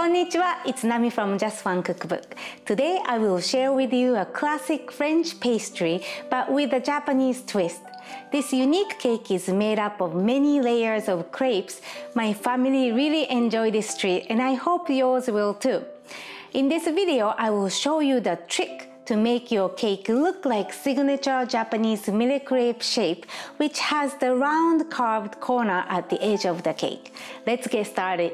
Konnichiwa, it's Nami from Just One Cookbook. Today I will share with you a classic French pastry but with a Japanese twist. This unique cake is made up of many layers of crepes. My family really enjoy this treat and I hope yours will too. In this video, I will show you the trick to make your cake look like signature Japanese mille crepe shape, which has the round carved corner at the edge of the cake. Let's get started.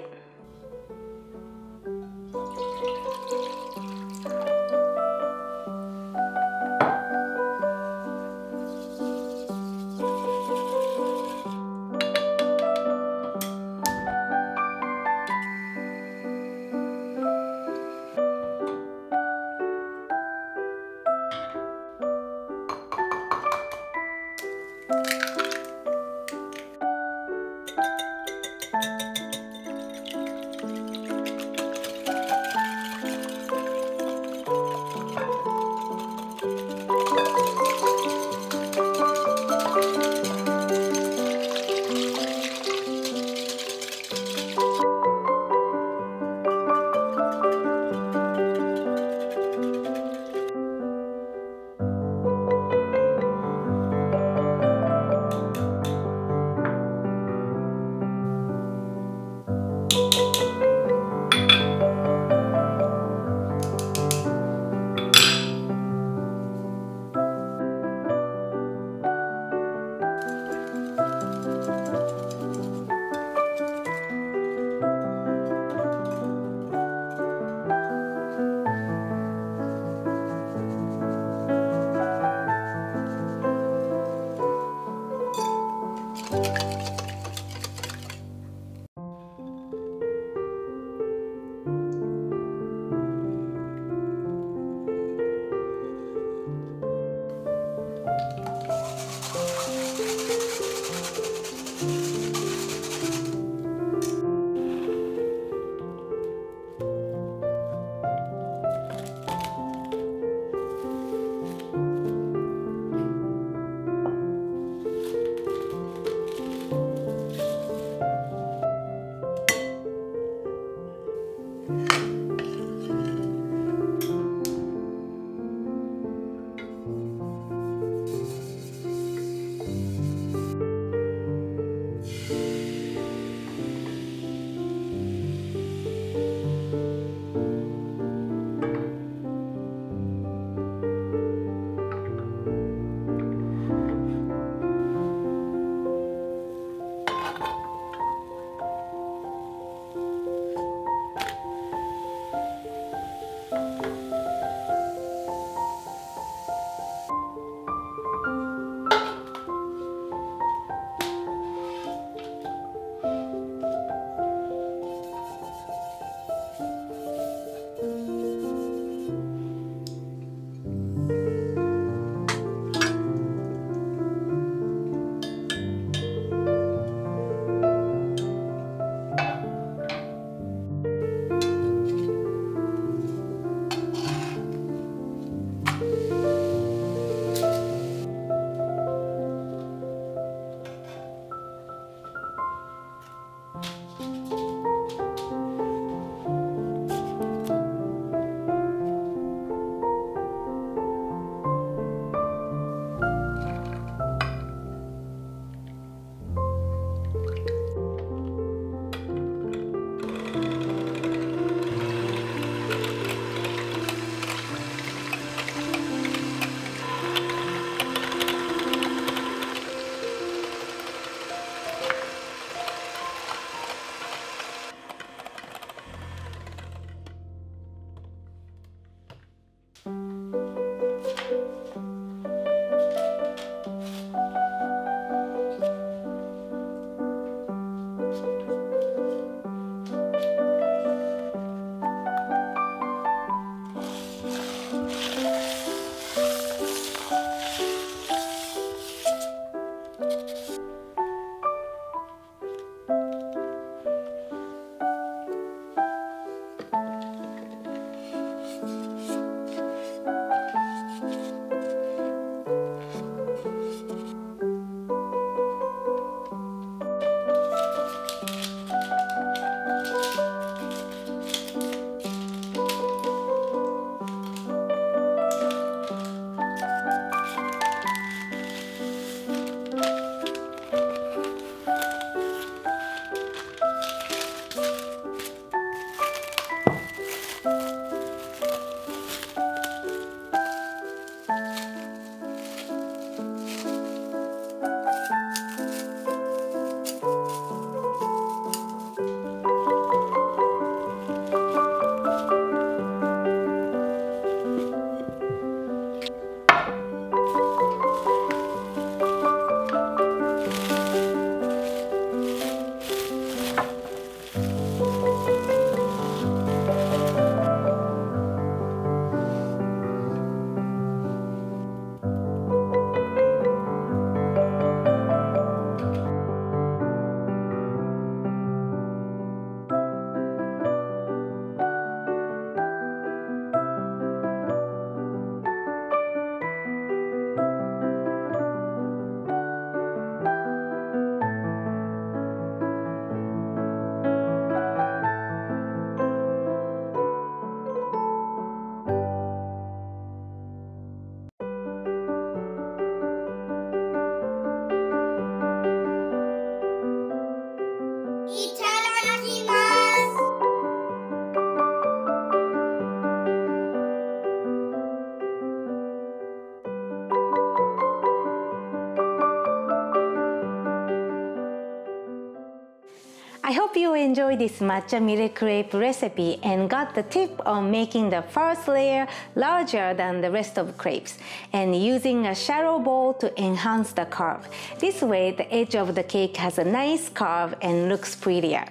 I hope you enjoyed this matcha mille crepe recipe and got the tip on making the first layer larger than the rest of crepes and using a shallow bowl to enhance the curve. This way the edge of the cake has a nice curve and looks prettier.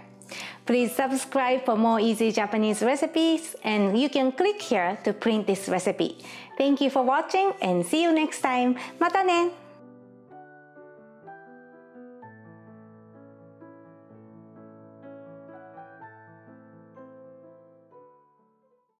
Please subscribe for more easy Japanese recipes, and you can click here to print this recipe. Thank you for watching and see you next time. Mata ne!